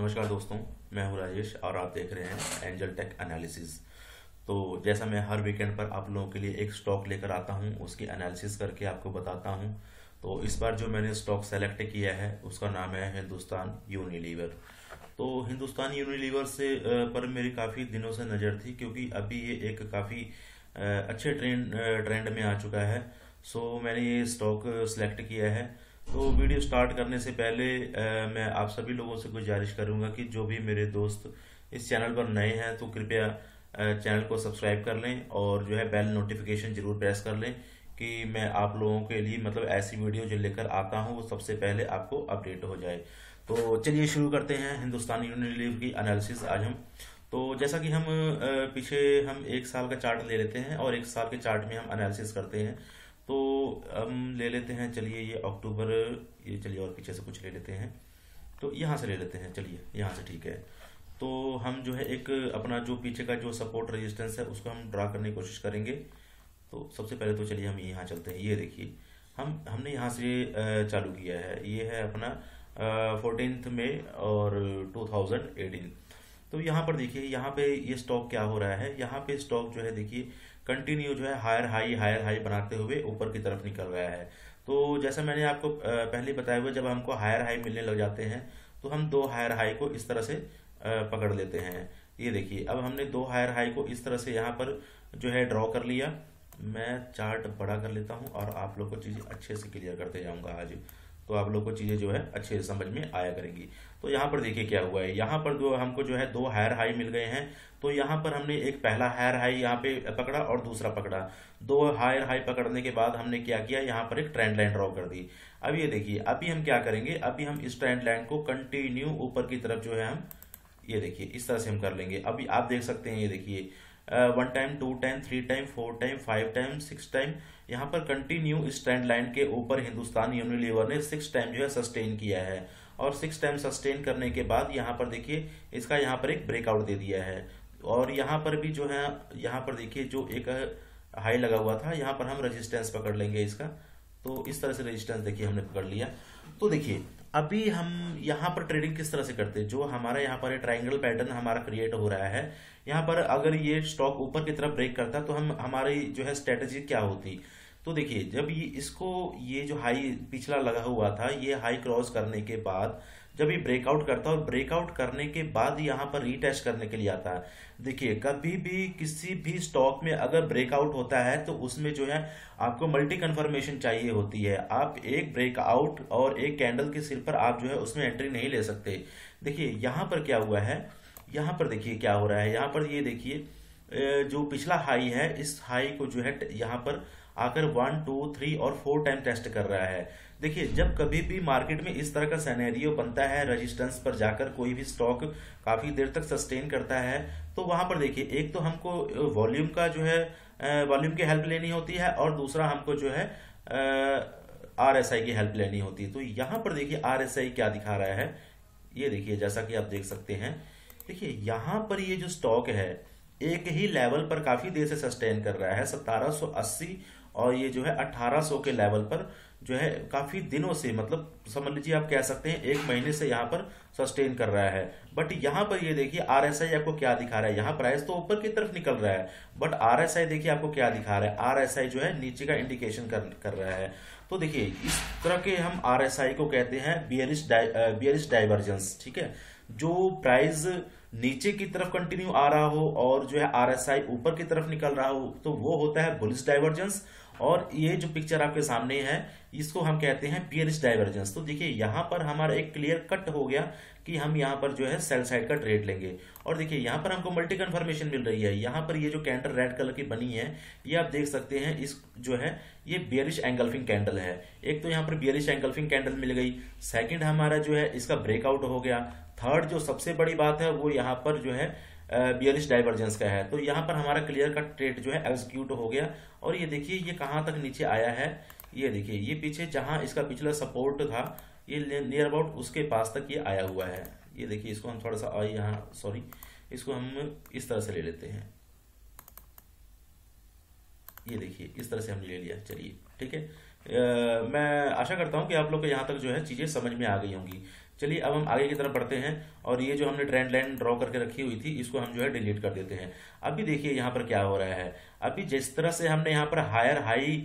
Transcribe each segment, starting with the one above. नमस्कार दोस्तों, मैं हूं राजेश और आप देख रहे हैं एंजल टेक एनालिसिस। तो जैसा मैं हर वीकेंड पर आप लोगों के लिए एक स्टॉक लेकर आता हूं, उसकी एनालिसिस करके आपको बताता हूं। तो इस बार जो मैंने स्टॉक सेलेक्ट किया है उसका नाम है हिंदुस्तान यूनिलीवर। तो हिंदुस्तान यूनिलीवर से पर मेरी काफ़ी दिनों से नज़र थी, क्योंकि अभी ये एक काफ़ी अच्छे ट्रेंड में आ चुका है। सो मैंने ये स्टॉक सेलेक्ट किया है। तो वीडियो स्टार्ट करने से पहले मैं आप सभी लोगों से गुजारिश करूंगा कि जो भी मेरे दोस्त इस चैनल पर नए हैं तो कृपया चैनल को सब्सक्राइब कर लें और जो है बेल नोटिफिकेशन जरूर प्रेस कर लें कि मैं आप लोगों के लिए मतलब ऐसी वीडियो जो लेकर आता हूं वो सबसे पहले आपको अपडेट हो जाए। तो चलिए शुरू करते हैं हिंदुस्तान यूनिलीवर की एनालिसिस आज हम। तो जैसा कि हम पीछे हम एक साल का चार्ट ले लेते हैं और एक साल के चार्ट में हम एनालिसिस करते हैं। तो हम ले लेते हैं, चलिए ये अक्टूबर, ये चलिए और पीछे से कुछ ले लेते हैं। तो यहाँ से ले लेते हैं, चलिए यहाँ से, ठीक है। तो हम जो है एक अपना जो पीछे का जो सपोर्ट रेजिस्टेंस है उसको हम ड्रा करने की कोशिश करेंगे। तो सबसे पहले तो चलिए हम यहाँ चलते हैं। ये देखिए हमने यहाँ से चालू किया है, ये है अपना 14 मई और 2018। तो यहाँ पर देखिए, यहाँ पे ये स्टॉक क्या हो रहा है, यहाँ पे स्टॉक जो है देखिए कंटिन्यू जो है हायर हाई बनाते हुए ऊपर की तरफ निकल रहा है। तो जैसा मैंने आपको पहले बताया हुआ, जब हमको हायर हाई मिलने लग जाते हैं तो हम दो हायर हाई को इस तरह से पकड़ लेते हैं। ये देखिए अब हमने दो हायर हाई को इस तरह से यहाँ पर जो है ड्रॉ कर लिया। मैं चार्ट बड़ा कर लेता हूँ और आप लोग को चीज़ें अच्छे से क्लियर करते जाऊँगा आज, तो आप लोग को चीज़ें जो है अच्छे से समझ में आया करेंगी। तो यहाँ पर देखिए क्या हुआ है, यहाँ पर जो हमको जो है दो हायर हाई मिल गए हैं। तो यहाँ पर हमने एक पहला हायर हाई यहाँ पे पकड़ा और दूसरा पकड़ा। दो हायर हाई पकड़ने के बाद हमने क्या किया, यहाँ पर एक ट्रेंड लाइन ड्रॉ कर दी। अब ये देखिए अभी हम क्या करेंगे, अभी हम इस ट्रेंड लाइन को कंटिन्यू ऊपर की तरफ जो है हम, ये देखिए इस तरह से हम कर लेंगे। अभी आप देख सकते हैं, ये देखिए 1 time, 2 time, 3 time, 4 time, 5 time, 6 time, यहाँ पर कंटिन्यू इस ट्रेंड लाइन के ऊपर हिंदुस्तान यूनिलीवर ने 6 टाइम जो है सस्टेन किया है। और 6 टाइम सस्टेन करने के बाद यहाँ पर देखिए इसका यहाँ पर एक ब्रेकआउट दे दिया है। और यहाँ पर भी जो है, यहाँ पर देखिए जो एक हाई लगा हुआ था, यहाँ पर हम रेजिस्टेंस पकड़ लेंगे इसका। तो इस तरह से रेजिस्टेंस देखिए हमने पकड़ लिया। तो देखिए अभी हम यहाँ पर ट्रेडिंग किस तरह से करते हैं, जो हमारा यहाँ पर ट्रायंगल पैटर्न हमारा क्रिएट हो रहा है, यहाँ पर अगर ये स्टॉक ऊपर की तरफ ब्रेक करता तो हम हमारी जो है स्ट्रेटजी क्या होती। तो देखिए जब ये इसको ये जो हाई पिछला लगा हुआ था, ये हाई क्रॉस करने के बाद जब ये ब्रेकआउट करता और ब्रेकआउट करने के बाद यहाँ पर रीटेस्ट करने के लिए आता है। देखिए कभी भी किसी भी स्टॉक में अगर ब्रेकआउट होता है तो उसमें जो है आपको मल्टी कन्फर्मेशन चाहिए होती है। आप एक ब्रेकआउट और एक कैंडल के सिर पर आप जो है उसमें एंट्री नहीं ले सकते। देखिए यहाँ पर क्या हुआ है, यहाँ पर देखिए क्या हो रहा है, यहाँ पर ये देखिए जो पिछला हाई है इस हाई को जो है यहाँ पर आकर 1, 2, 3 और 4 टाइम टेस्ट कर रहा है। देखिए जब कभी भी मार्केट में इस तरह का सिनेरियो बनता है, रेजिस्टेंस पर जाकर कोई भी स्टॉक काफी देर तक सस्टेन करता है, तो वहां पर देखिए एक तो हमको वॉल्यूम का जो है वॉल्यूम की हेल्प लेनी होती है और दूसरा हमको जो है RSI की हेल्प लेनी होती है। तो यहाँ पर देखिए RSI क्या दिखा रहा है, ये देखिए जैसा कि आप देख सकते हैं। देखिए यहाँ पर ये जो स्टॉक है एक ही लेवल पर काफी देर से सस्टेन कर रहा है, 1780 और ये जो है 1800 के लेवल पर जो है काफी दिनों से, मतलब समझ लीजिए आप कह सकते हैं 1 महीने से यहाँ पर सस्टेन कर रहा है। बट यहाँ पर ये देखिए RSI आपको क्या दिखा रहा है, यहाँ प्राइस तो ऊपर की तरफ निकल रहा है बट RSI देखिए आपको क्या दिखा रहा है, RSI जो है नीचे का इंडिकेशन कर रहा है। तो देखिए इस तरह के हम RSI को कहते हैं बियरिश डाइवर्जेंस, ठीक है। जो प्राइस नीचे की तरफ कंटिन्यू आ रहा हो और जो है RSI ऊपर की तरफ निकल रहा हो तो वो होता है बुलिश डाइवर्जेंस। और ये जो पिक्चर आपके सामने है इसको हम कहते हैं बियरिश डाइवर्जेंस। तो देखिए यहाँ पर हमारा एक क्लियर कट हो गया कि हम यहाँ पर जो है सेल साइड का ट्रेड लेंगे। और देखिए यहाँ पर हमको मल्टी कन्फर्मेशन मिल रही है, यहाँ पर ये जो कैंडल रेड कलर की बनी है ये आप देख सकते हैं, इस जो है ये बियरिश एंगल्फिंग कैंडल है। एक तो यहाँ पर बियरिश एंगल्फिंग कैंडल मिल गई, सेकेंड हमारा जो है इसका ब्रेकआउट हो गया, थर्ड जो सबसे बड़ी बात है वो यहाँ पर जो है बियरिश डाइवर्जेंस का है। तो यहाँ पर हमारा क्लियर कट ट्रेड जो है एग्जीक्यूट हो गया। और ये देखिए ये कहाँ तक नीचे आया है, ये देखिए ये पीछे जहाँ इसका पिछला सपोर्ट था ये नियर अबाउट उसके पास तक ये आया हुआ है। ये देखिए इसको हम थोड़ा सा यहाँ सॉरी इसको हम इस तरह से ले लेते हैं, ये देखिए इस तरह से हमने ले लिया। चलिए ठीक है, मैं आशा करता हूँ कि आप लोग को यहाँ तक जो है चीज़ें समझ में आ गई होंगी। चलिए अब हम आगे की तरफ बढ़ते हैं और ये जो हमने ट्रेंड लाइन ड्रॉ करके रखी हुई थी इसको हम जो है डिलीट कर देते हैं। अभी देखिए यहाँ पर क्या हो रहा है। अभी जिस तरह से हमने यहाँ पर हायर हाई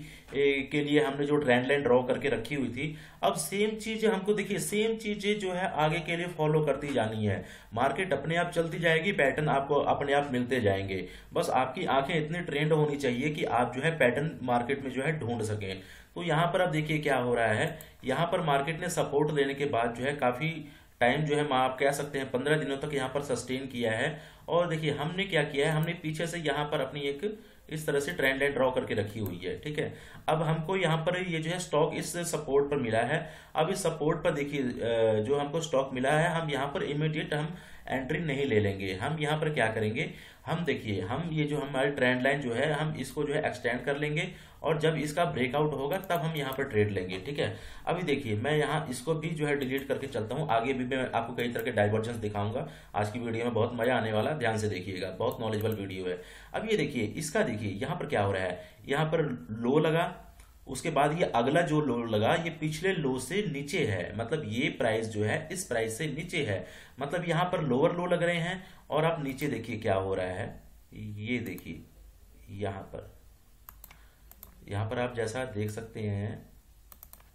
के लिए हमने जो ट्रेंड लाइन ड्रॉ करके रखी हुई थी, अब सेम चीज हमको देखिए सेम चीजें जो है आगे के लिए फॉलो करती जानी है। मार्केट अपने आप चलती जाएगी, पैटर्न आपको अपने आप मिलते जाएंगे। बस आपकी आंखें इतनी ट्रेंड होनी चाहिए कि आप जो है पैटर्न मार्केट में जो है ढूंढ सकें। तो यहाँ पर आप देखिए क्या हो रहा है, यहाँ पर मार्केट ने सपोर्ट लेने के बाद जो है काफी टाइम जो है आप कह सकते हैं 15 दिनों तक यहाँ पर सस्टेन किया है। और देखिए हमने क्या किया है, हमने पीछे से यहाँ पर अपनी एक इस तरह से ट्रेंड लाइन ड्रॉ करके रखी हुई है। ठीक है, अब हमको यहाँ पर ये जो है स्टॉक इस सपोर्ट पर मिला है। अब इस सपोर्ट पर देखिए जो हमको स्टॉक मिला है, हम यहाँ पर इमीडिएट हम एंट्री नहीं ले लेंगे। हम यहाँ पर क्या करेंगे, हम देखिए हम ये जो हमारी ट्रेंड लाइन जो है हम इसको जो है एक्सटेंड कर लेंगे और जब इसका ब्रेकआउट होगा तब हम यहाँ पर ट्रेड लेंगे। ठीक है, अभी देखिए मैं यहाँ इसको भी जो है डिलीट करके चलता हूँ। आगे भी मैं आपको कई तरह के डाइवर्जेंस दिखाऊंगा। आज की वीडियो में बहुत मजा आने वाला, ध्यान से देखिएगा, बहुत नॉलेजेबल वीडियो है। अब ये देखिए इसका देखिए यहाँ पर क्या हो रहा है, यहाँ पर लो लगा, उसके बाद ये अगला जो लो लगा ये पिछले लो से नीचे है, मतलब ये प्राइस जो है इस प्राइस से नीचे है, मतलब यहाँ पर लोअर लो लग रहे हैं। और आप नीचे देखिए क्या हो रहा है, ये देखिए यहाँ पर आप जैसा देख सकते हैं,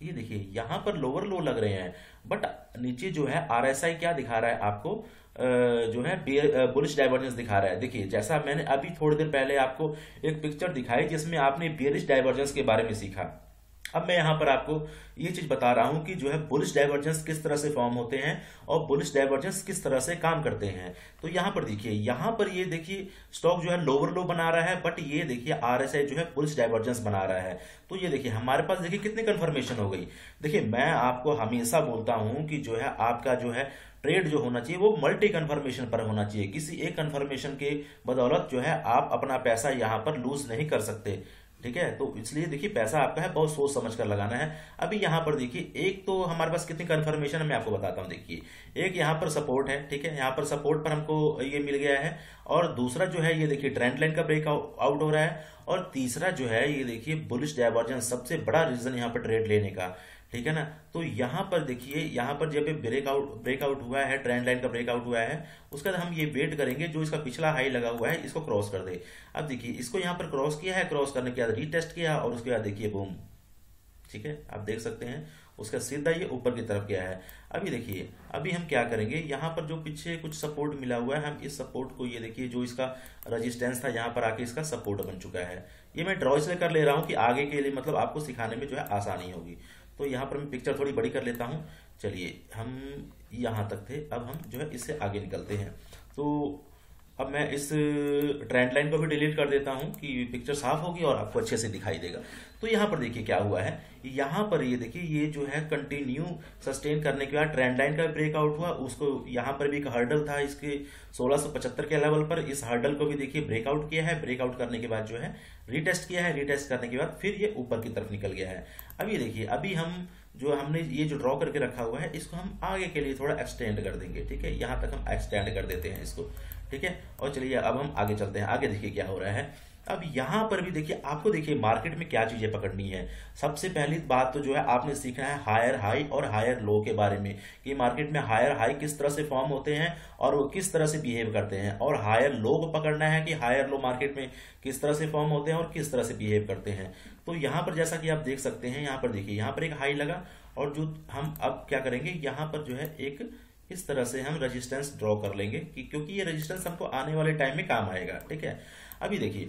ये देखिए यहाँ पर लोअर लो लग रहे हैं, बट नीचे जो है आरएसआई क्या दिखा रहा है आपको जो है बुलिश डाइवर्जेंस दिखा रहा है। देखिए जैसा मैंने अभी थोड़ी देर पहले आपको एक पिक्चर दिखाई जिसमें आपने बेरिश डाइवर्जेंस के बारे में सीखा। अब मैं यहाँ पर आपको ये चीज बता रहा हूँ कि जो है बुलिश डाइवर्जेंस किस तरह से फॉर्म होते हैं और बुलिश डाइवर्जेंस किस तरह से काम करते हैं। तो यहाँ पर देखिए, यहाँ पर ये देखिए स्टॉक जो है लोअर लो बना रहा है, बट ये देखिए आरएसआई जो है बुलिश डाइवर्जेंस बना रहा है। तो ये देखिए हमारे पास देखिए कितनी कंफर्मेशन हो गई। देखिए मैं आपको हमेशा बोलता हूँ कि जो है आपका जो है ट्रेड जो होना चाहिए वो मल्टी कन्फर्मेशन पर होना चाहिए। किसी एक कन्फर्मेशन के बदौलत जो है आप अपना पैसा यहाँ पर लूज नहीं कर सकते। ठीक है, तो इसलिए देखिए पैसा आपका है, बहुत सोच समझ कर लगाना है। अभी यहाँ पर देखिए एक तो हमारे पास कितनी कन्फर्मेशन है मैं आपको बताता हूँ। देखिए एक यहाँ पर सपोर्ट है, ठीक है, यहाँ पर सपोर्ट पर हमको ये मिल गया है। और दूसरा जो है ये देखिए ट्रेंड लाइन का ब्रेक आउट हो रहा है। और तीसरा जो है ये देखिए बुलिश डाइवर्जेंस, सबसे बड़ा रीजन यहाँ पर ट्रेड लेने का। ठीक है ना, तो यहाँ पर देखिए यहाँ पर जब ब्रेकआउट हुआ है, ट्रेंड लाइन का ब्रेकआउट हुआ है, उसके बाद हम ये वेट करेंगे जो इसका पिछला हाई लगा हुआ है इसको क्रॉस कर दे। अब देखिए इसको यहाँ पर क्रॉस किया है, क्रॉस करने के बाद रीटेस्ट किया और उसके बाद देखिए बूम। ठीक है, आप देख सकते हैं उसका सीधा ये ऊपर की तरफ गया है। अभी देखिए अभी हम क्या करेंगे, यहाँ पर जो पीछे कुछ सपोर्ट मिला हुआ है हम इस सपोर्ट को, ये देखिए जो इसका रेजिस्टेंस था यहाँ पर आके इसका सपोर्ट बन चुका है। ये मैं ड्रॉ इसलिए कर ले रहा हूँ कि आगे के लिए मतलब आपको सिखाने में जो है आसानी होगी। तो यहाँ पर मैं पिक्चर थोड़ी बड़ी कर लेता हूँ। चलिए हम यहाँ तक थे, अब हम जो है इससे आगे निकलते हैं। तो अब मैं इस ट्रेंड लाइन को भी डिलीट कर देता हूँ कि पिक्चर साफ होगी और आपको अच्छे से दिखाई देगा। तो यहाँ पर देखिए क्या हुआ है, यहाँ पर ये देखिए ये जो है कंटिन्यू सस्टेन करने के बाद ट्रेंड लाइन का ब्रेकआउट हुआ, उसको यहाँ पर भी एक हर्डल था इसके 1675 के लेवल पर, इस हर्डल को भी देखिए ब्रेकआउट किया है। ब्रेकआउट करने के बाद जो है रीटेस्ट किया है, रीटेस्ट करने के बाद फिर ये ऊपर की तरफ निकल गया है। अब ये देखिए अभी हम जो हमने ये जो ड्रॉ करके रखा हुआ है इसको हम आगे के लिए थोड़ा एक्सटेंड कर देंगे। ठीक है, यहाँ तक हम एक्सटेंड कर देते हैं इसको। ठीक है, और चलिए अब हम आगे चलते हैं। आगे देखिए क्या हो रहा है। अब यहाँ पर भी देखिए आपको देखिए मार्केट में क्या चीजें पकड़नी है। सबसे पहली बात तो जो है आपने सीखना है हायर हाई और हायर लो के बारे में कि मार्केट में हायर हाई किस तरह से फॉर्म होते हैं और वो किस तरह से बिहेव करते हैं, और हायर लो को पकड़ना है कि हायर लो मार्केट में किस तरह से फॉर्म होते हैं और किस तरह से बिहेव करते हैं। तो यहाँ पर जैसा कि आप देख सकते हैं, यहाँ पर देखिए यहाँ पर एक हाई लगा और जो हम अब क्या करेंगे, यहाँ पर जो है एक इस तरह से हम रेजिस्टेंस ड्रॉ कर लेंगे कि क्योंकि ये रेजिस्टेंस हमको आने वाले टाइम में काम आएगा। ठीक है, अभी देखिए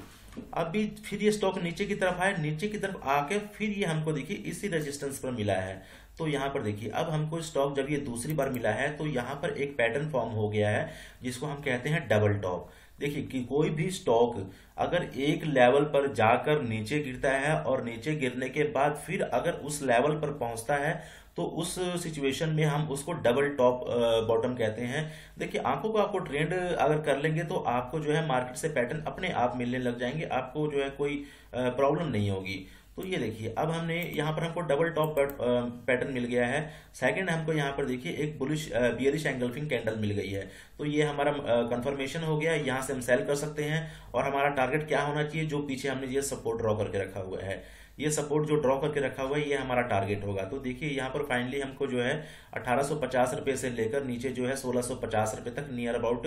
अभी फिर ये स्टॉक नीचे की तरफ आया, नीचे की तरफ आके फिर ये हमको देखिए इसी रेजिस्टेंस पर मिला है। तो यहाँ पर देखिए अब हमको स्टॉक जब ये दूसरी बार मिला है तो यहाँ पर एक पैटर्न फॉर्म हो गया है जिसको हम कहते हैं डबल टॉप। देखिए कि कोई भी स्टॉक अगर एक लेवल पर जाकर नीचे गिरता है और नीचे गिरने के बाद फिर अगर उस लेवल पर पहुंचता है तो उस सिचुएशन में हम उसको डबल टॉप बॉटम कहते हैं। देखिए आंखों को आपको ट्रेंड अगर कर लेंगे तो आपको जो है मार्केट से पैटर्न अपने आप मिलने लग जाएंगे, आपको जो है कोई प्रॉब्लम नहीं होगी। तो ये देखिए अब हमने यहाँ पर हमको डबल टॉप पैटर्न मिल गया है। सेकंड हमको यहाँ पर देखिए एक बुलिश बियरिश एंगल्फिंग कैंडल मिल गई है। तो ये हमारा कंफर्मेशन हो गया, यहाँ से हम सेल कर सकते हैं। और हमारा टारगेट क्या होना चाहिए, जो पीछे हमने ये सपोर्ट ड्रॉ करके रखा हुआ है ये सपोर्ट जो ड्रॉ करके रखा हुआ है ये हमारा टारगेट होगा। तो देखिए यहाँ पर फाइनली हमको जो है 1850 रुपये से लेकर नीचे जो है 1650 रुपये तक नियर अबाउट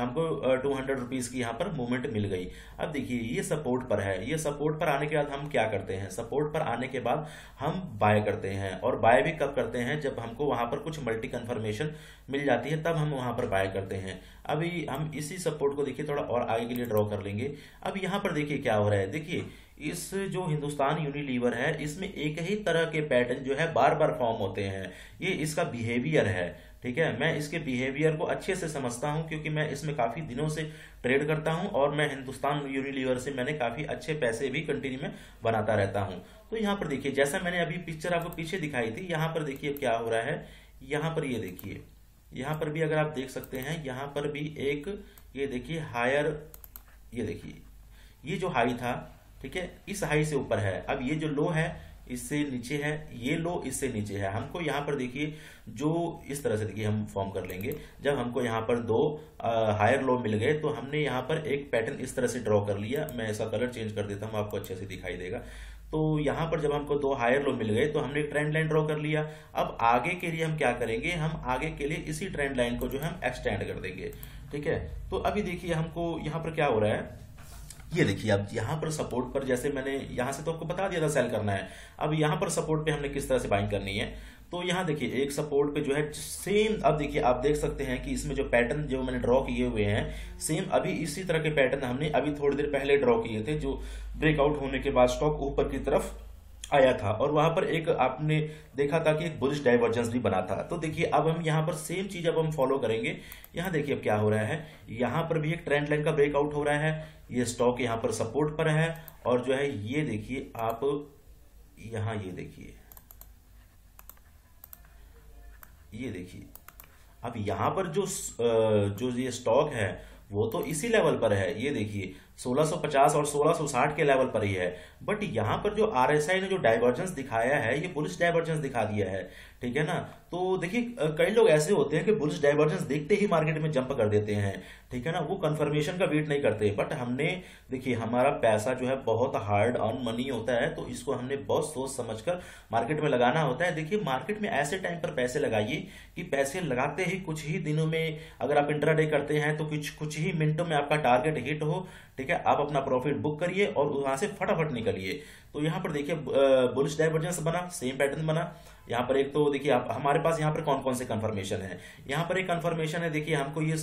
हमको 200 रुपीज़ की यहाँ पर मूवमेंट मिल गई। अब देखिए ये सपोर्ट पर है, ये सपोर्ट पर आने के बाद हम क्या करते हैं, सपोर्ट पर आने के बाद हम बाय करते हैं, और बाय भी कब करते हैं जब हमको वहाँ पर कुछ मल्टी कन्फर्मेशन मिल जाती है तब हम वहाँ पर बाय करते हैं। अभी हम इसी सपोर्ट को देखिए थोड़ा और आगे के लिए ड्रॉ कर लेंगे। अब यहाँ पर देखिए क्या हो रहा है, देखिए इस जो हिंदुस्तान यूनिलीवर है इसमें एक ही तरह के पैटर्न जो है बार बार फॉर्म होते हैं, ये इसका बिहेवियर है। ठीक है, मैं इसके बिहेवियर को अच्छे से समझता हूं क्योंकि मैं इसमें काफ़ी दिनों से ट्रेड करता हूं और मैं हिंदुस्तान यूनिलीवर से मैंने काफ़ी अच्छे पैसे भी कंटिन्यू में बनाता रहता हूं। तो यहाँ पर देखिए जैसा मैंने अभी पिक्चर आपको पीछे दिखाई थी, यहाँ पर देखिए क्या हो रहा है, यहाँ पर ये देखिए, यहाँ पर भी अगर आप देख सकते हैं, यहाँ पर भी एक ये देखिए हायर, ये देखिए ये जो हाई था, ठीक है, इस हाई से ऊपर है। अब ये जो लो है इससे नीचे है, ये लो इससे नीचे है। हमको यहाँ पर देखिए जो इस तरह से देखिए हम फॉर्म कर लेंगे, जब हमको यहाँ पर दो हायर लो मिल गए तो हमने यहाँ पर एक पैटर्न इस तरह से ड्रॉ कर लिया। मैं इसका कलर चेंज कर देता हूँ, आपको अच्छे से दिखाई देगा। तो यहाँ पर जब हमको दो हायर लो मिल गए तो हमने ट्रेंड लाइन ड्रॉ कर लिया। अब आगे के लिए हम क्या करेंगे, हम आगे के लिए इसी ट्रेंड लाइन को जो है हम एक्सटेंड कर देंगे। ठीक है, तो अभी देखिए हमको यहाँ पर क्या हो रहा है, ये देखिए अब यहाँ पर सपोर्ट पर, जैसे मैंने यहाँ से तो आपको बता दिया था सेल करना है, अब यहाँ पर सपोर्ट पे हमने किस तरह से बाइंग करनी है। तो यहाँ देखिए एक सपोर्ट पे जो है सेम, अब देखिए आप देख सकते हैं कि इसमें जो पैटर्न जो मैंने ड्रॉ किए हुए हैं सेम अभी इसी तरह के पैटर्न हमने अभी थोड़ी देर पहले ड्रॉ किए थे, जो ब्रेकआउट होने के बाद स्टॉक ऊपर की तरफ आया था और वहां पर एक आपने देखा था कि एक बुलिश डाइवर्जेंस भी बना था। तो देखिए अब हम यहाँ पर सेम चीज अब हम फॉलो करेंगे। यहाँ देखिए अब क्या हो रहा है, यहाँ पर भी एक ट्रेंड लाइन का ब्रेकआउट हो रहा है, ये स्टॉक यहाँ पर सपोर्ट पर है और जो है ये देखिए आप यहाँ ये देखिए अब यहाँ पर जो ये स्टॉक है वो तो इसी लेवल पर है, ये देखिए 1650 और 1660 के लेवल पर ही है, बट यहाँ पर जो RSI ने जो डाइवर्जेंस दिखाया है ये बुलिश डाइवर्जेंस दिखा दिया है। ठीक है ना, तो देखिए कई लोग ऐसे होते हैं कि बुलिश डाइवर्जेंस देखते ही मार्केट में जंप कर देते हैं। ठीक है ना, वो कंफर्मेशन का वेट नहीं करते। बट हमने देखिए हमारा पैसा जो है बहुत हार्ड अर्न मनी होता है, तो इसको हमने बहुत सोच समझ कर मार्केट में लगाना होता है। देखिए मार्केट में ऐसे टाइम पर पैसे लगाइए कि पैसे लगाते ही कुछ ही दिनों में, अगर आप इंट्राडे करते हैं तो कुछ ही मिनटों में आपका टारगेट हिट हो। ठीक है, आप अपना प्रॉफिट बुक करिए और वहां से फटाफट निकलिए। तो यहाँ पर देखिए बुलिश डाइवर्जेंस बना, सेम पैटर्न बना। यहाँ पर एक तो देखिए आप हमारे पास यहाँ पर कौन कौन से कंफर्मेशन है, यहाँ पर एक कंफर्मेशन है, देखिए हमको ये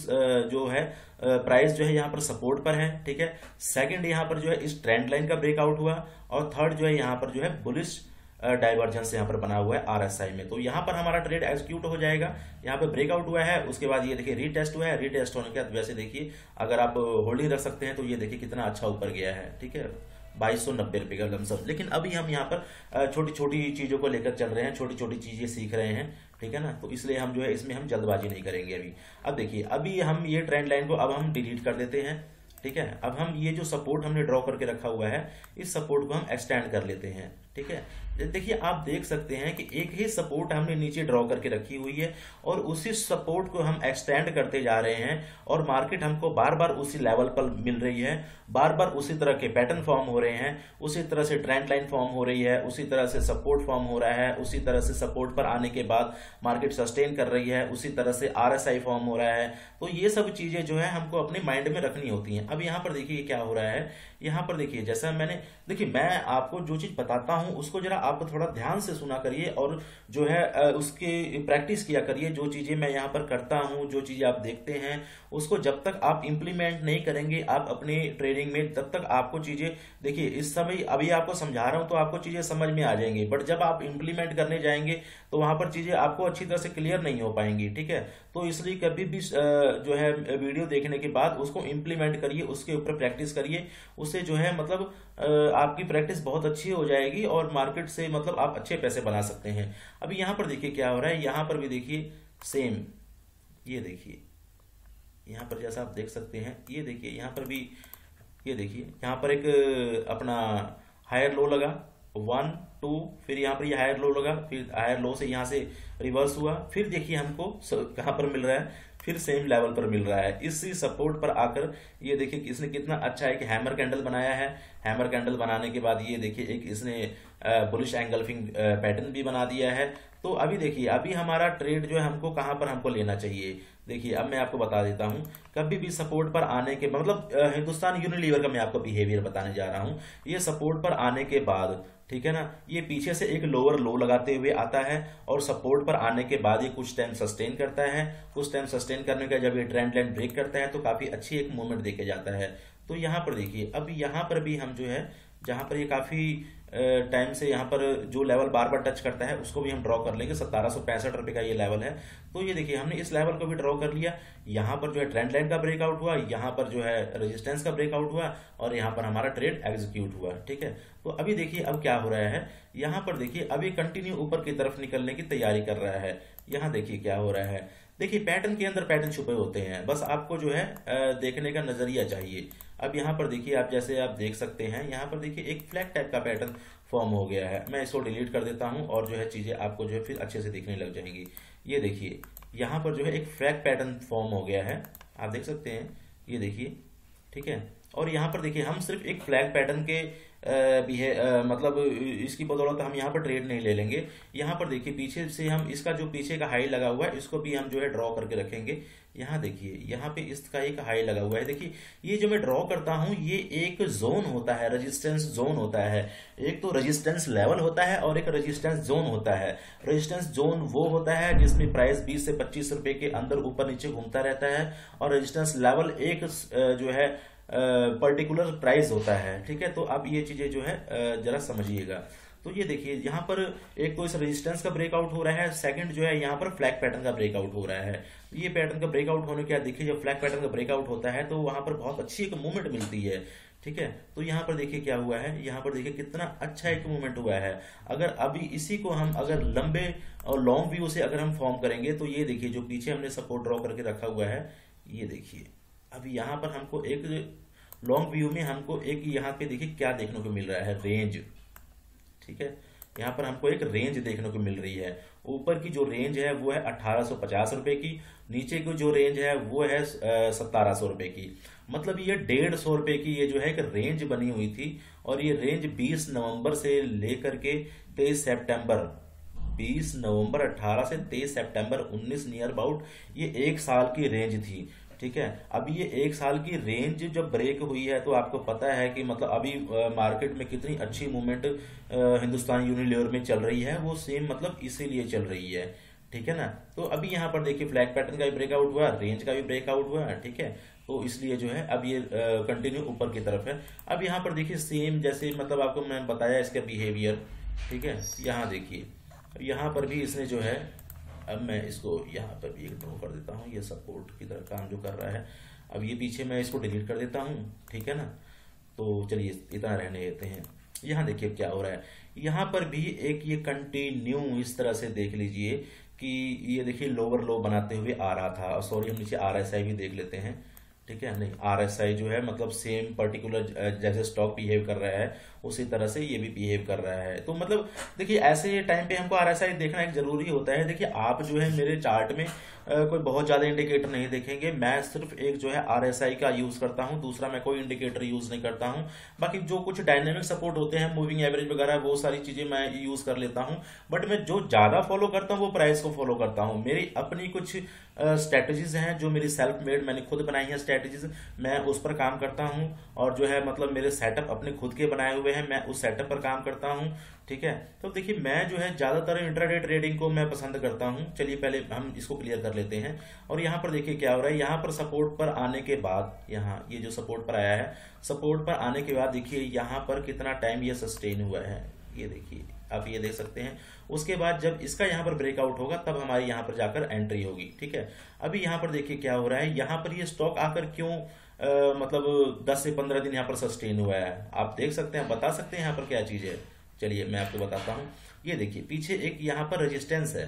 जो है प्राइस जो है यहाँ पर सपोर्ट पर है। ठीक है, सेकंड यहाँ पर जो है इस ट्रेंड लाइन का ब्रेकआउट हुआ और थर्ड जो है यहाँ पर जो है बुलिश डाइवर्जेंस यहाँ पर बना हुआ है RSI में। तो यहाँ पर हमारा ट्रेड एक्सिक्यूट हो जाएगा। यहाँ पे ब्रेकआउट हुआ है, उसके बाद ये देखिए रीटेस्ट हुआ है, रीटेस्ट होने के बाद वैसे देखिए अगर आप होल्डिंग रख सकते हैं तो ये देखिए कितना अच्छा ऊपर गया है। ठीक है, 2290 रुपये का लमसम। लेकिन अभी हम यहाँ पर छोटी छोटी चीज़ों को लेकर चल रहे हैं, छोटी छोटी चीज़ें सीख रहे हैं। ठीक है ना, तो इसलिए हम जो है इसमें हम जल्दबाजी नहीं करेंगे अभी। अब देखिए अभी हम ये ट्रेंड लाइन को अब हम डिलीट कर देते हैं। ठीक है, अब हम ये जो सपोर्ट हमने ड्रॉ करके रखा हुआ है इस सपोर्ट को हम एक्सटेंड कर लेते हैं। ठीक है, देखिए आप देख सकते हैं कि एक ही सपोर्ट हमने नीचे ड्रॉ करके रखी हुई है और उसी सपोर्ट को हम एक्सटेंड करते जा रहे हैं और मार्केट हमको बार बार उसी लेवल पर मिल रही है, बार बार उसी तरह के पैटर्न फॉर्म हो रहे हैं, उसी तरह से ट्रेंड लाइन फॉर्म हो रही है, उसी तरह से सपोर्ट फॉर्म हो रहा है, उसी तरह से सपोर्ट पर आने के बाद मार्केट सस्टेन कर रही है, उसी तरह से RSI फॉर्म हो रहा है। तो ये सब चीज़ें जो है हमको अपने माइंड में रखनी होती हैं। अब यहाँ पर देखिए क्या हो रहा है, यहाँ पर देखिए जैसा मैंने देखिए मैं आपको जो चीज़ बताता हूँ उसको जरा आप थोड़ा ध्यान से सुना करिए और जो है उसके प्रैक्टिस किया करिए। जो चीज़ें मैं यहाँ पर करता हूँ, जो चीज़ें आप देखते हैं उसको जब तक आप इम्प्लीमेंट नहीं करेंगे आप अपने ट्रेडिंग में, तब तक आपको चीज़ें देखिए इस समय अभी आपको समझा रहा हूँ तो आपको चीज़ें समझ में आ जाएंगी, बट जब आप इम्प्लीमेंट करने जाएंगे तो वहाँ पर चीज़ें आपको अच्छी तरह से क्लियर नहीं हो पाएंगी। ठीक है, तो इसलिए कभी भी जो है वीडियो देखने के बाद उसको इम्प्लीमेंट करिए, उसके ऊपर प्रैक्टिस करिए, उससे जो है मतलब आपकी प्रैक्टिस बहुत अच्छी हो जाएगी और मार्केट से मतलब आप अच्छे पैसे बना सकते हैं। अभी यहाँ पर देखिए क्या हो रहा है, यहाँ पर भी देखिए सेम, ये देखिए यहाँ पर जैसा आप देख सकते हैं, ये देखिए यहाँ पर भी, ये देखिए यहाँ पर एक अपना हायर लो लगा, वन टू, फिर यहाँ पर ये हायर लो लगा, फिर हायर लो से यहाँ से रिवर्स हुआ, फिर देखिए हमको कहाँ पर मिल रहा है, फिर सेम लेवल पर मिल रहा है। इसी सपोर्ट पर आकर ये देखिए इसने कितना अच्छा एक हैमर कैंडल बनाया है। हैमर कैंडल बनाने के बाद ये देखिए एक इसने बुलिश एंगल्फिंग पैटर्न भी बना दिया है। तो अभी देखिए अभी हमारा ट्रेड जो है हमको कहाँ पर हमको लेना चाहिए। देखिए अब मैं आपको बता देता हूँ, कभी भी सपोर्ट पर आने के मतलब हिंदुस्तान यूनिलीवर का मैं आपको बिहेवियर बताने जा रहा हूँ। ये सपोर्ट पर आने के बाद, ठीक है ना, ये पीछे से एक लोअर लो लगाते हुए आता है और सपोर्ट पर आने के बाद ये कुछ टाइम सस्टेन करता है। कुछ टाइम सस्टेन करने के जब ये ट्रेंड लाइन ब्रेक करता है तो काफी अच्छी एक मूवमेंट देके जाता है। तो यहाँ पर देखिए अब यहाँ पर भी हम जो है जहां पर ये काफी टाइम से यहाँ पर जो लेवल बार बार टच करता है उसको भी हम ड्रॉ कर लेंगे। 1765 रुपए का ये लेवल है। तो ये देखिए हमने इस लेवल को भी ड्रॉ कर लिया। यहाँ पर जो है ट्रेंड लाइन का ब्रेकआउट हुआ, यहाँ पर जो है रेजिस्टेंस का ब्रेकआउट हुआ और यहाँ पर हमारा ट्रेड एग्जीक्यूट हुआ। ठीक है, तो अभी देखिए अब क्या हो रहा है, यहाँ पर देखिए अभी कंटिन्यू ऊपर की तरफ निकलने की तैयारी कर रहा है। यहाँ देखिए क्या हो रहा है, देखिए पैटर्न के अंदर पैटर्न छुपे होते हैं, बस आपको जो है देखने का नजरिया चाहिए। अब यहाँ पर देखिए आप जैसे आप देख सकते हैं, यहाँ पर देखिए एक फ्लैग टाइप का पैटर्न फॉर्म हो गया है। मैं इसको डिलीट कर देता हूँ और जो है चीजें आपको जो है फिर अच्छे से दिखने लग जाएंगी। ये देखिए यहाँ पर जो है एक फ्लैग पैटर्न फॉर्म हो गया है, आप देख सकते हैं, ये देखिए, ठीक है। और यहाँ पर देखिए हम सिर्फ एक फ्लैग पैटर्न के मतलब इसकी बदौलत हम यहाँ पर ट्रेड नहीं ले लेंगे। यहाँ पर देखिए पीछे से हम इसका जो पीछे का हाई लगा हुआ है इसको भी हम जो है ड्रॉ करके रखेंगे। यहाँ देखिए यहाँ पे इसका एक हाई लगा हुआ है। देखिए ये जो मैं ड्रॉ करता हूँ ये एक जोन होता है, रेजिस्टेंस जोन होता है। एक तो रेजिस्टेंस लेवल होता है और एक रेजिस्टेंस जोन होता है। रेजिस्टेंस जोन वो होता है जिसमें प्राइस 20 से 25 रुपए के अंदर ऊपर नीचे घूमता रहता है, और रेजिस्टेंस लेवल एक जो है पर्टिकुलर प्राइस होता है। ठीक है, तो आप ये चीजें जो है जरा समझिएगा। तो ये देखिए यहाँ पर एक तो इस रेजिस्टेंस का ब्रेकआउट हो रहा है, सेकंड जो है यहाँ पर फ्लैग पैटर्न का ब्रेकआउट हो रहा है। ये पैटर्न का ब्रेकआउट होने के बाद देखिए जब फ्लैग पैटर्न का ब्रेकआउट होता है तो वहां पर बहुत अच्छी एक मूवमेंट मिलती है। ठीक है, तो यहाँ पर देखिए क्या हुआ है, यहाँ पर देखिए कितना अच्छा एक मूवमेंट हुआ है। अगर अभी इसी को हम अगर लंबे और लॉन्ग व्यू से अगर हम फॉर्म करेंगे तो ये देखिए जो पीछे हमने सपोर्ट ड्रॉ करके रखा हुआ है, ये देखिए अभी यहाँ पर हमको एक लॉन्ग व्यू में हमको एक यहाँ पे देखिए क्या देखने को मिल रहा है, रेंज। ठीक है, यहाँ पर हमको एक रेंज देखने को मिल रही है। ऊपर की जो रेंज है वो है 1850 रुपए की, नीचे की जो रेंज है वो है 1700 रुपए की। मतलब ये 150 रुपए की ये जो है एक रेंज बनी हुई थी, और ये रेंज 20 नवंबर से लेकर के 23 सितंबर 20 नवंबर 18 से 23 सितंबर 19 नियर अबाउट ये एक साल की रेंज थी। ठीक है, अब ये एक साल की रेंज जब ब्रेक हुई है तो आपको पता है कि मतलब अभी मार्केट में कितनी अच्छी मूवमेंट हिंदुस्तान यूनिलीवर में चल रही है, वो सेम मतलब इसीलिए चल रही है। ठीक है ना, तो अभी यहाँ पर देखिए फ्लैग पैटर्न का भी ब्रेकआउट हुआ, रेंज का भी ब्रेकआउट हुआ। ठीक है, तो इसलिए जो है अब ये कंटिन्यू ऊपर की तरफ है। अब यहाँ पर देखिए सेम जैसे मतलब आपको मैंने बताया इसका बिहेवियर। ठीक है, यहाँ देखिए यहाँ पर भी इसने जो है, अब मैं इसको यहाँ पर भी एक ड्रॉ कर देता हूँ, ये सपोर्ट की तरह काम जो कर रहा है। अब ये पीछे मैं इसको डिलीट कर देता हूँ। ठीक है ना, तो चलिए इतना रहने देते हैं। यहाँ देखिए क्या हो रहा है, यहाँ पर भी एक ये कंटिन्यू इस तरह से देख लीजिए कि ये देखिए लोअर लो बनाते हुए आ रहा था। सॉरी, हम नीचे RSI भी देख लेते हैं। ठीक है, नहीं RSI जो है मतलब सेम पर्टिकुलर जैसे स्टॉक बिहेव कर रहा है उसी तरह से ये भी बिहेव कर रहा है। तो मतलब देखिए ऐसे टाइम पे हमको RSI देखना एक जरूरी होता है। देखिए आप जो है मेरे चार्ट में कोई बहुत ज्यादा इंडिकेटर नहीं देखेंगे, मैं सिर्फ एक जो है RSI का यूज करता हूँ, दूसरा मैं कोई इंडिकेटर यूज नहीं करता हूँ। बाकी जो कुछ डायनेमिक सपोर्ट होते हैं, मूविंग एवरेज वगैरह, वो सारी चीजें मैं यूज कर लेता हूँ। बट मैं जो ज्यादा फॉलो करता हूँ वो प्राइस को फॉलो करता हूँ। मेरी अपनी कुछ स्ट्रेटेजीज हैं जो मेरी सेल्फ मेड मैंने खुद बनाई है स्ट्रेटेजीज, मैं उस पर काम करता हूँ। और जो है मतलब मेरे सेटअप अपने खुद के बनाए हुए हैं, मैं उस सेटअप पर काम करता हूँ। ठीक है, तो देखिए मैं जो है ज्यादातर इंट्राडे ट्रेडिंग को मैं पसंद करता हूँ। चलिए पहले हम इसको क्लियर कर लेते हैं। और यहाँ पर देखिए क्या हो रहा है, यहाँ पर सपोर्ट पर आने के बाद, यहाँ ये जो सपोर्ट पर आया है, सपोर्ट पर आने के बाद देखिए यहाँ पर कितना टाइम ये सस्टेन हुआ है। ये देखिए आप ये देख सकते हैं। उसके बाद जब इसका यहाँ पर ब्रेकआउट होगा तब हमारी यहाँ पर जाकर एंट्री होगी। ठीक है, अभी यहाँ पर देखिए क्या हो रहा है, यहाँ पर ये स्टॉक आकर क्यों मतलब 10 से 15 दिन यहाँ पर सस्टेन हुआ है, आप देख सकते हैं, बता सकते हैं यहाँ पर क्या चीज है। चलिए मैं आपको बताता हूँ। ये देखिए पीछे एक यहाँ पर रेजिस्टेंस है,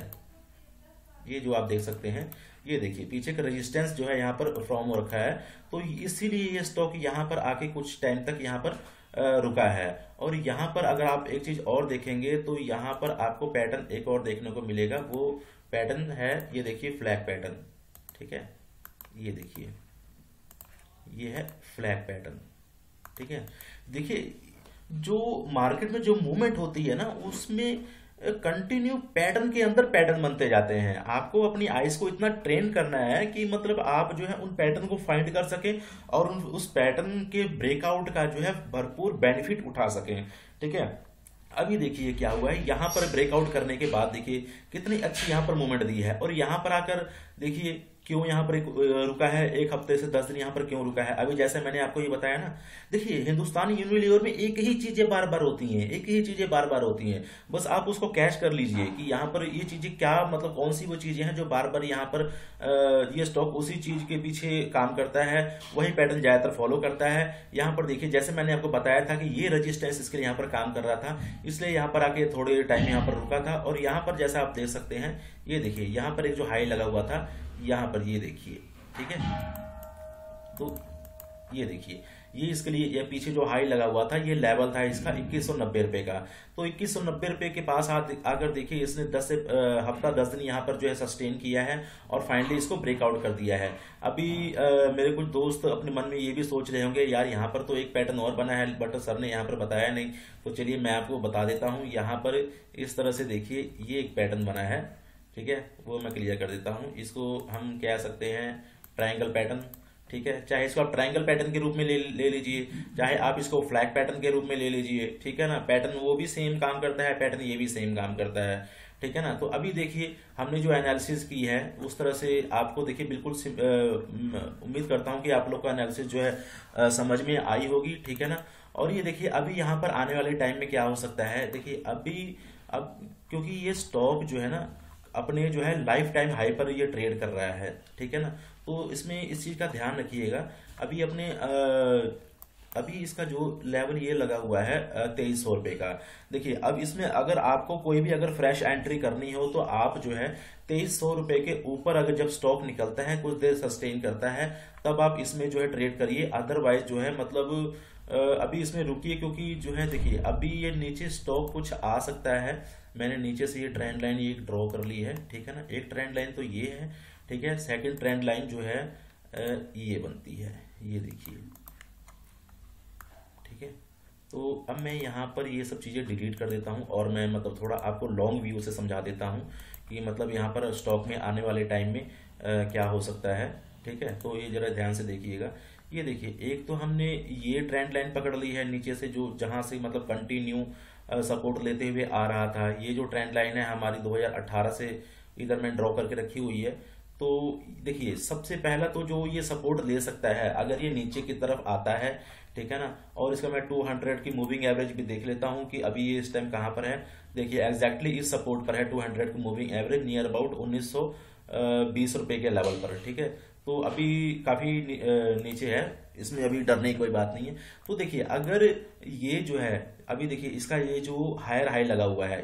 ये जो आप देख सकते हैं, ये देखिए पीछे का रेजिस्टेंस जो है यहाँ पर फॉर्म हो रखा है। तो इसीलिए ये स्टॉक यहाँ पर आके कुछ टाइम तक यहाँ पर रुका है। और यहाँ पर अगर आप एक चीज और देखेंगे तो यहाँ पर आपको पैटर्न एक और देखने को मिलेगा, वो पैटर्न है ये देखिए फ्लैग पैटर्न, ठीक है, ये देखिए ये है फ्लैग पैटर्न, ठीक है। देखिए जो मार्केट में जो मूवमेंट होती है ना उसमें कंटिन्यू पैटर्न के अंदर पैटर्न बनते जाते हैं। आपको अपनी आईज को इतना ट्रेन करना है कि मतलब आप जो है उन पैटर्न को फाइंड कर सकें और उस पैटर्न के ब्रेकआउट का जो है भरपूर बेनिफिट उठा सकें, ठीक है। अभी देखिए क्या हुआ है, यहाँ पर ब्रेकआउट करने के बाद देखिए कितनी अच्छी यहाँ पर मूवमेंट दी है। और यहाँ पर आकर देखिए क्यों यहाँ पर रुका है, एक हफ्ते से 10 दिन यहाँ पर क्यों रुका है। अभी जैसे मैंने आपको ये बताया ना, देखिए हिंदुस्तान यूनिलीवर में एक ही चीजें बार बार होती हैं, एक ही चीजें बार बार होती हैं, बस आप उसको कैच कर लीजिए कि यहाँ पर ये चीजें क्या मतलब कौन सी वो चीजें हैं जो बार बार यहाँ पर ये स्टॉक उसी चीज के पीछे काम करता है, वही पैटर्न ज्यादातर फॉलो करता है। यहाँ पर देखिए जैसे मैंने आपको बताया था कि ये रजिस्टेंस इसके यहाँ पर काम कर रहा था, इसलिए यहाँ पर आके थोड़े टाइम यहाँ पर रुका था। और यहाँ पर जैसा आप देख सकते हैं, ये देखिए यहाँ पर एक जो हाई लगा हुआ था यहाँ पर, ये देखिए, ठीक है, तो ये देखिए ये इसके लिए ये पीछे जो हाई लगा हुआ था ये लेवल था इसका 2190 रुपए का। तो 2190 रुपए के पास आकर देखिए इसने 10 दिन यहाँ पर जो है सस्टेन किया है और फाइनली इसको ब्रेकआउट कर दिया है। अभी मेरे कुछ दोस्त अपने मन में ये भी सोच रहे होंगे यार यहाँ पर तो एक पैटर्न और बना है बट सर ने यहाँ पर बताया नहीं, तो चलिए मैं आपको बता देता हूँ। यहाँ पर इस तरह से देखिए ये एक पैटर्न बना है, ठीक है, वो मैं क्लियर कर देता हूँ। इसको हम कह सकते हैं ट्रायंगल पैटर्न, ठीक है, चाहे इसको आप ट्रायंगल पैटर्न के रूप में ले लीजिए, चाहे आप इसको फ्लैग पैटर्न के रूप में ले लीजिए, ठीक है ना। पैटर्न वो भी सेम काम करता है, पैटर्न ये भी सेम काम करता है, ठीक है ना। तो अभी देखिए हमने जो एनालिसिस की है उस तरह से आपको देखिए बिल्कुल उम्मीद करता हूँ कि आप लोग का एनालिसिस जो है समझ में आई होगी, ठीक है ना। और ये देखिए अभी यहाँ पर आने वाले टाइम में क्या हो सकता है, देखिए अब क्योंकि ये स्टॉक जो है ना अपने जो है लाइफ टाइम हाई पर ये ट्रेड कर रहा है, ठीक है ना, तो इसमें इस चीज का ध्यान रखिएगा। अभी अभी इसका जो लेवल ये लगा हुआ है 2300 रुपए का, देखिए अब इसमें अगर आपको कोई भी अगर फ्रेश एंट्री करनी हो तो आप जो है 2300 रुपए के ऊपर अगर जब स्टॉक निकलता है कुछ देर सस्टेन करता है तब आप इसमें जो है ट्रेड करिए, अदरवाइज जो है मतलब अभी इसमें रुकिए, क्योंकि जो है देखिए अभी ये नीचे स्टॉक कुछ आ सकता है। मैंने नीचे से ये ट्रेंड लाइन ये ड्रॉ कर ली है, ठीक है ना, एक ट्रेंड लाइन तो ये है, ठीक है, सेकंड ट्रेंड लाइन जो है ये बनती है, ये देखिए, ठीक है। तो अब मैं यहाँ पर ये सब चीजें डिलीट कर देता हूँ और मैं मतलब थोड़ा आपको लॉन्ग व्यू से समझा देता हूँ कि मतलब यहाँ पर स्टॉक में आने वाले टाइम में क्या हो सकता है, ठीक है। तो ये जरा ध्यान से देखिएगा, ये देखिए एक तो हमने ये ट्रेंड लाइन पकड़ ली है नीचे से जो जहां से मतलब कंटिन्यू सपोर्ट लेते हुए आ रहा था। ये जो ट्रेंड लाइन है हमारी 2018 से इधर मैं ड्रॉ करके रखी हुई है। तो देखिए सबसे पहला तो जो ये सपोर्ट ले सकता है अगर ये नीचे की तरफ आता है, ठीक है ना। और इसका मैं 200 की मूविंग एवरेज भी देख लेता हूँ कि अभी ये इस टाइम कहाँ पर है। देखिए एग्जैक्टली इस सपोर्ट पर है 200 की मूविंग एवरेज, नियर अबाउट 1920 रुपए के लेवल पर, ठीक है। तो अभी काफी नीचे है, इसमें अभी डरने की कोई बात नहीं है। तो देखिए अगर ये जो है अभी देखिए इसका ये जो हायर हाई लगा हुआ है,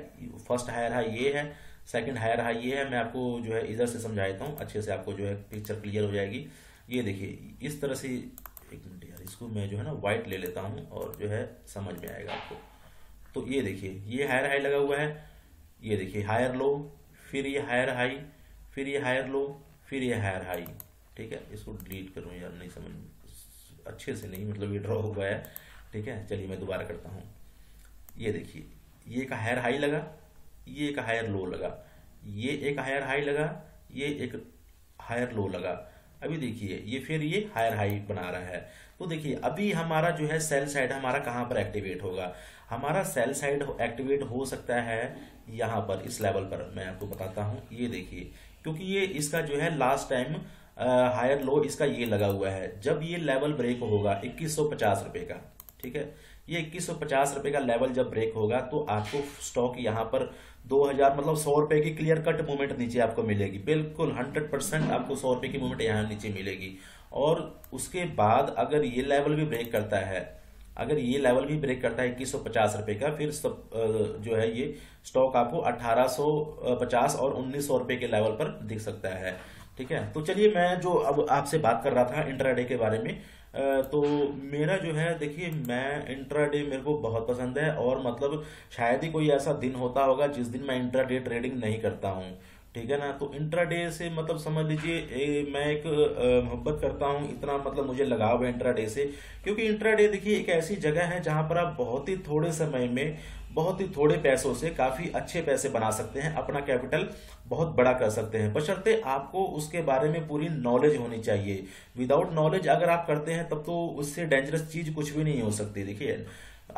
फर्स्ट हायर हाई ये है, सेकंड हायर हाई ये है। मैं आपको जो है इधर से समझा देता हूँ, अच्छे से आपको जो है पिक्चर क्लियर हो जाएगी। ये देखिए इस तरह से, एक मिनट यार इसको मैं जो है ना व्हाइट ले लेता हूँ और जो है समझ में आएगा आपको। तो ये देखिए ये हायर हाई लगा हुआ है, ये देखिए हायर लो, फिर ये हायर हाई, फिर ये हायर लो, फिर ये हायर हाई, ठीक है। इसको डिलीट करूं यार, नहीं समझ अच्छे से नहीं मतलब ये ड्रॉ हुआ है, ठीक है। चलिए मैं दोबारा करता हूँ। ये देखिए ये एक हायर हाई लगा, ये एक हायर लो लगा, ये एक हायर हाई लगा, ये एक हायर लो लगा। अभी देखिए ये फिर ये हायर हाई बना रहा है। तो देखिए अभी हमारा जो है सेल साइड हमारा कहाँ पर एक्टिवेट होगा, हमारा सेल साइड एक्टिवेट हो सकता है यहाँ पर इस लेवल पर। मैं आपको बताता हूँ, ये देखिए क्योंकि ये इसका जो है लास्ट टाइम हायर लो इसका ये लगा हुआ है। जब ये लेवल ब्रेक होगा 2150 रुपए का, ठीक है, ये 2150 रुपए का लेवल जब ब्रेक होगा तो आपको स्टॉक यहाँ पर 2000 मतलब 100 रुपए की क्लियर कट मूवमेंट नीचे आपको मिलेगी, बिल्कुल 100% आपको 100 रुपए की मूवमेंट यहाँ नीचे मिलेगी। और उसके बाद अगर ये लेवल भी ब्रेक करता है, अगर ये लेवल भी ब्रेक करता है 2150 रुपए का, फिर जो है ये स्टॉक आपको 1850 और 1900 रुपए के लेवल पर दिख सकता है, ठीक है। तो चलिए मैं जो अब आपसे बात कर रहा था इंट्राडे के बारे में, तो मेरा जो है देखिए मैं इंट्राडे मेरे को बहुत पसंद है और मतलब शायद ही कोई ऐसा दिन होता होगा जिस दिन मैं इंट्राडे ट्रेडिंग नहीं करता हूँ, ठीक है ना। तो इंट्राडे से मतलब समझ लीजिए मैं एक मोहब्बत करता हूँ, इतना मतलब मुझे लगाव है इंट्राडे से, क्योंकि इंट्राडे देखिए एक ऐसी जगह है जहाँ पर आप बहुत ही थोड़े समय में बहुत ही थोड़े पैसों से काफी अच्छे पैसे बना सकते हैं, अपना कैपिटल बहुत बड़ा कर सकते हैं, बशर्ते आपको उसके बारे में पूरी नॉलेज होनी चाहिए। विदाउट नॉलेज अगर आप करते हैं तब तो उससे डेंजरस चीज कुछ भी नहीं हो सकती। देखिए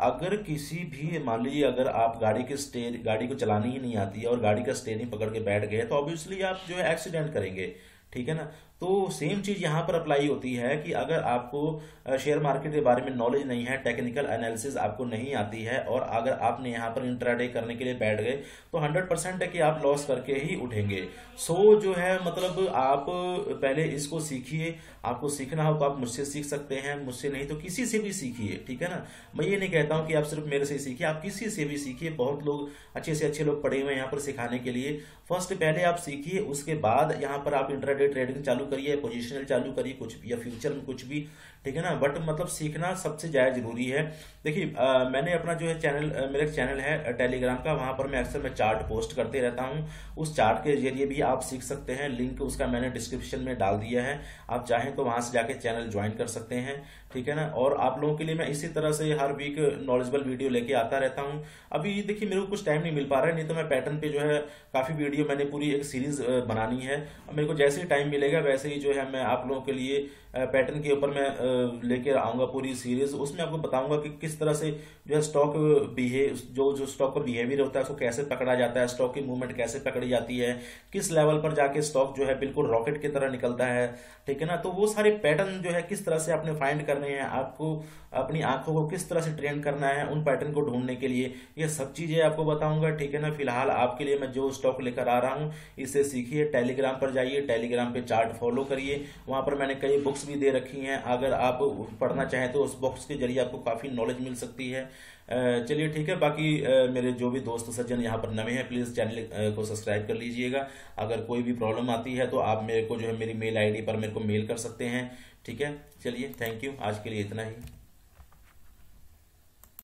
अगर किसी भी मान लीजिए अगर आप गाड़ी को चलानी ही नहीं आती है और गाड़ी का स्टेयरिंग पकड़ के बैठ गए तो ऑब्वियसली आप जो है एक्सीडेंट करेंगे, ठीक है ना। तो सेम चीज यहाँ पर अप्लाई होती है कि अगर आपको शेयर मार्केट के बारे में नॉलेज नहीं है, टेक्निकल एनालिसिस आपको नहीं आती है और अगर आपने यहाँ पर इंट्राडे करने के लिए बैठ गए तो 100% है कि आप लॉस करके ही उठेंगे। सो जो है मतलब आप पहले इसको सीखिए, आपको सीखना हो तो आप मुझसे सीख सकते हैं, मुझसे नहीं तो किसी से भी सीखिए, ठीक है ना। मैं ये नहीं कहता हूँ कि आप सिर्फ मेरे से सीखिए, आप किसी से भी सीखिए, बहुत लोग अच्छे से अच्छे लोग पड़े हुए हैं यहाँ पर सिखाने के लिए। फर्स्ट पहले आप सीखिए, उसके बाद यहाँ पर आप इंट्राडे ट्रेडिंग चालू करिए, पोजीशनल चालू करिए कुछ या फ्यूचर में कुछ भी, ठीक है ना। बट मतलब सीखना सबसे ज्यादा जरूरी है। देखिए मैंने अपना जो है चैनल मेरा चैनल है टेलीग्राम का, वहां पर मैं अक्सर मैं चार्ट पोस्ट करते रहता हूं, उस चार्ट के जरिए भी आप सीख सकते हैं। लिंक उसका मैंने डिस्क्रिप्शन में डाल दिया है, आप चाहें तो वहां से जाके चैनल ज्वाइन कर सकते हैं, ठीक है ना। और आप लोगों के लिए मैं इसी तरह से हर वीक नॉलेजेबल वीडियो लेके आता रहता हूँ। अभी देखिए मेरे को कुछ टाइम नहीं मिल पा रहा है, नहीं तो मैं पैटर्न पे जो है काफी वीडियो मैंने पूरी एक सीरीज बनानी है। मेरे को जैसे ही टाइम मिलेगा वैसे ही जो है मैं आप लोगों के लिए पैटर्न के ऊपर मैं लेकर आऊंगा पूरी सीरीज। उसमें आपको बताऊंगा कि किस तरह से जो है स्टॉक जो स्टॉक का बिहेवियर होता है उसको कैसे पकड़ा जाता है, स्टॉक की मूवमेंट कैसे पकड़ी जाती है, किस लेवल पर जाके स्टॉक जो है बिल्कुल रॉकेट की तरह निकलता है, ठीक है ना। तो वो सारे पैटर्न जो है किस तरह से आपने फाइंड करने हैं, आपको अपनी आंखों को किस तरह से ट्रेन करना है उन पैटर्न को ढूंढने के लिए, ये सब चीजें आपको बताऊंगा, ठीक है ना। फिलहाल आपके लिए मैं जो स्टॉक लेकर आ रहा हूँ इसे सीखिए, टेलीग्राम पर जाइए, टेलीग्राम पे चार्ट फॉलो करिए, वहां पर मैंने कई बुक्स भी दे रखी हैं, अगर आप पढ़ना चाहें तो उस बुक्स के जरिए आपको काफी नॉलेज मिल सकती है। चलिए ठीक है, बाकी मेरे जो भी दोस्त सज्जन यहाँ पर नए हैं प्लीज चैनल को सब्सक्राइब कर लीजिएगा। अगर कोई भी प्रॉब्लम आती है तो आप मेरे को जो है मेरी मेल आईडी पर मेरे को मेल कर सकते हैं, ठीक है। चलिए थैंक यू, आज के लिए इतना ही।